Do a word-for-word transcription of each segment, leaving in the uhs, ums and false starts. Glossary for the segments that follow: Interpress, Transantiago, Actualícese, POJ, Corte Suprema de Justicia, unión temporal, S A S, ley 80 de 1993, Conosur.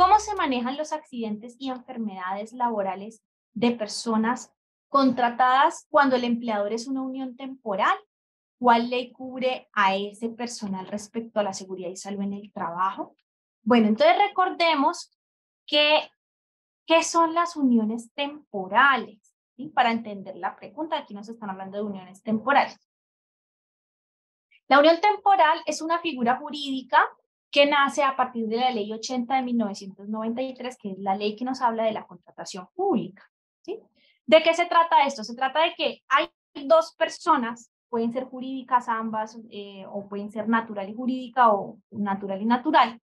¿Cómo se manejan los accidentes y enfermedades laborales de personas contratadas cuando el empleador es una unión temporal? ¿Cuál ley cubre a ese personal respecto a la seguridad y salud en el trabajo? Bueno, entonces recordemos que, ¿qué son las uniones temporales? ¿Sí? Para entender la pregunta, aquí nos están hablando de uniones temporales. La unión temporal es una figura jurídica que nace a partir de la ley ochenta de mil novecientos noventa y tres, que es la ley que nos habla de la contratación pública. ¿Sí? ¿De qué se trata esto? Se trata de que hay dos personas, pueden ser jurídicas ambas, eh, o pueden ser natural y jurídica, o natural y natural.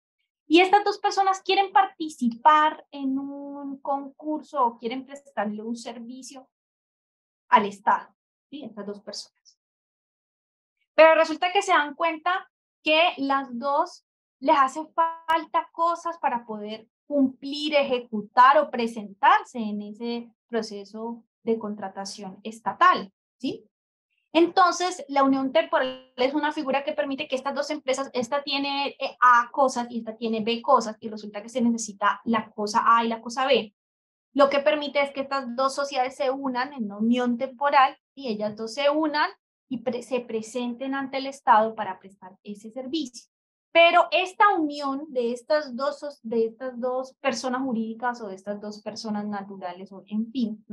Y estas dos personas quieren participar en un concurso o quieren prestarle un servicio al Estado, ¿sí? Estas dos personas. Pero resulta que se dan cuenta que las dos les hacen falta cosas para poder cumplir, ejecutar o presentarse en ese proceso de contratación estatal, ¿sí? Entonces, la unión temporal es una figura que permite que estas dos empresas, esta tiene A cosas y esta tiene B cosas, y resulta que se necesita la cosa A y la cosa B. Lo que permite es que estas dos sociedades se unan en una unión temporal, y ellas dos se unan y pre- se presenten ante el Estado para prestar ese servicio. Pero esta unión de estas dos, de estas dos personas jurídicas o de estas dos personas naturales, o en fin,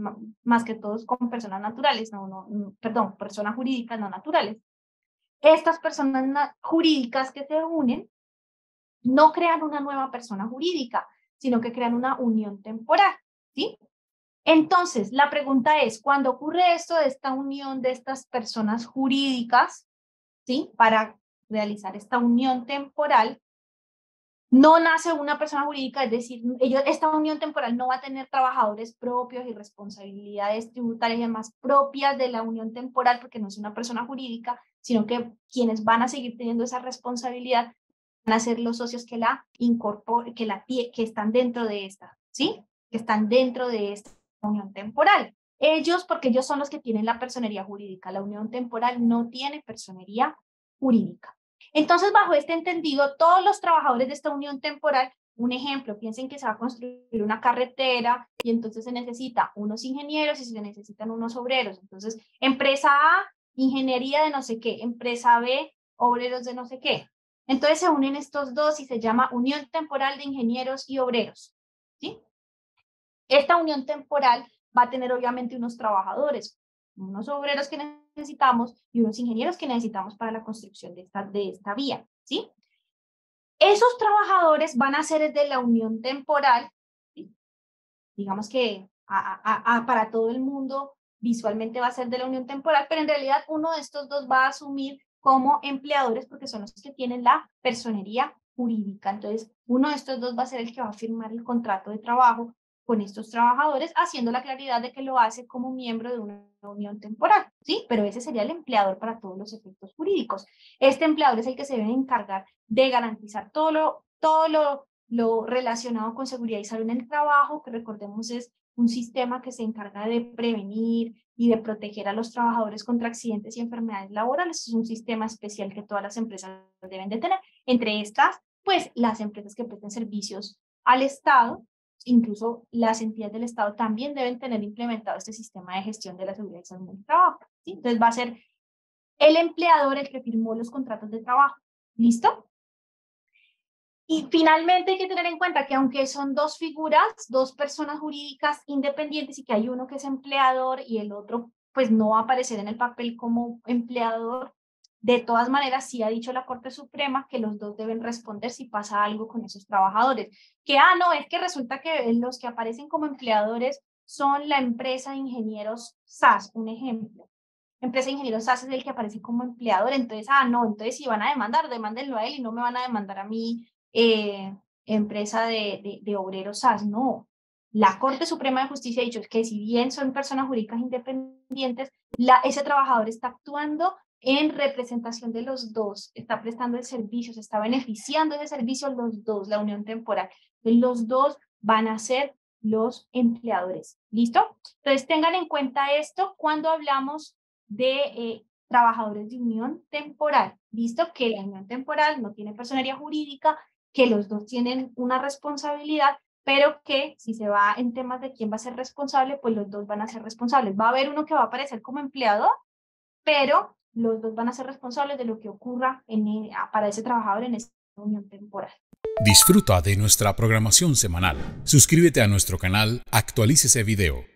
más que todos con personas naturales, no, no, no, perdón, personas jurídicas no naturales, estas personas na- jurídicas que se unen no crean una nueva persona jurídica, sino que crean una unión temporal, ¿sí? Entonces, la pregunta es, ¿cuándo ocurre esto de esta unión de estas personas jurídicas, ¿sí? Para realizar esta unión temporal, no nace una persona jurídica, es decir, ellos, esta unión temporal no va a tener trabajadores propios y responsabilidades tributarias y demás propias de la unión temporal, porque no es una persona jurídica, sino que quienes van a seguir teniendo esa responsabilidad van a ser los socios que la incorporan, que, la, que están dentro de esta, ¿sí? Que están dentro de esta unión temporal. Ellos, porque ellos son los que tienen la personería jurídica, la unión temporal no tiene personería jurídica. Entonces, bajo este entendido, todos los trabajadores de esta unión temporal, un ejemplo, piensen que se va a construir una carretera y entonces se necesita unos ingenieros y se necesitan unos obreros. Entonces, empresa A, ingeniería de no sé qué, empresa B, obreros de no sé qué. Entonces, se unen estos dos y se llama unión temporal de ingenieros y obreros, ¿sí? Esta unión temporal va a tener obviamente unos trabajadores, unos obreros que necesitamos y unos ingenieros que necesitamos para la construcción de esta, de esta vía, ¿sí? Esos trabajadores van a ser de la unión temporal, ¿sí? Digamos que a, a, a, para todo el mundo visualmente va a ser de la unión temporal, pero en realidad uno de estos dos va a asumir como empleadores porque son los que tienen la personería jurídica. Entonces, uno de estos dos va a ser el que va a firmar el contrato de trabajo con estos trabajadores, haciendo la claridad de que lo hace como miembro de una unión temporal, ¿sí? Pero ese sería el empleador para todos los efectos jurídicos. Este empleador es el que se debe encargar de garantizar todo lo, todo lo, lo relacionado con seguridad y salud en el trabajo, que recordemos es un sistema que se encarga de prevenir y de proteger a los trabajadores contra accidentes y enfermedades laborales. Es un sistema especial que todas las empresas deben de tener. Entre estas, pues, las empresas que prestan servicios al Estado, incluso las entidades del Estado también deben tener implementado este sistema de gestión de la seguridad y salud en el trabajo, ¿sí? Entonces va a ser el empleador el que firmó los contratos de trabajo, ¿listo? Y finalmente hay que tener en cuenta que aunque son dos figuras, dos personas jurídicas independientes y que hay uno que es empleador y el otro pues no va a aparecer en el papel como empleador, de todas maneras, sí ha dicho la Corte Suprema que los dos deben responder si pasa algo con esos trabajadores. Que, ah, no, es que resulta que los que aparecen como empleadores son la empresa de ingenieros S A S, un ejemplo. Empresa de ingenieros S A S es el que aparece como empleador, entonces, ah, no, entonces si van a demandar, demándenlo a él y no me van a demandar a mí, eh, empresa de, de, de obreros S A S, no. La Corte Suprema de Justicia ha dicho que si bien son personas jurídicas independientes, la, ese trabajador está actuando en representación de los dos, está prestando el servicio, se está beneficiando de ese servicio los dos, la unión temporal. Los dos van a ser los empleadores, ¿listo? Entonces tengan en cuenta esto cuando hablamos de eh, trabajadores de unión temporal, ¿listo? Que la unión temporal no tiene personería jurídica que los dos tienen una responsabilidad, pero que si se va en temas de quién va a ser responsable, pues los dos van a ser responsables. Va a haber uno que va a aparecer como empleador, pero los dos van a ser responsables de lo que ocurra en el, para ese trabajador en esta unión temporal. Disfruta de nuestra programación semanal. Suscríbete a nuestro canal Actualícese Video.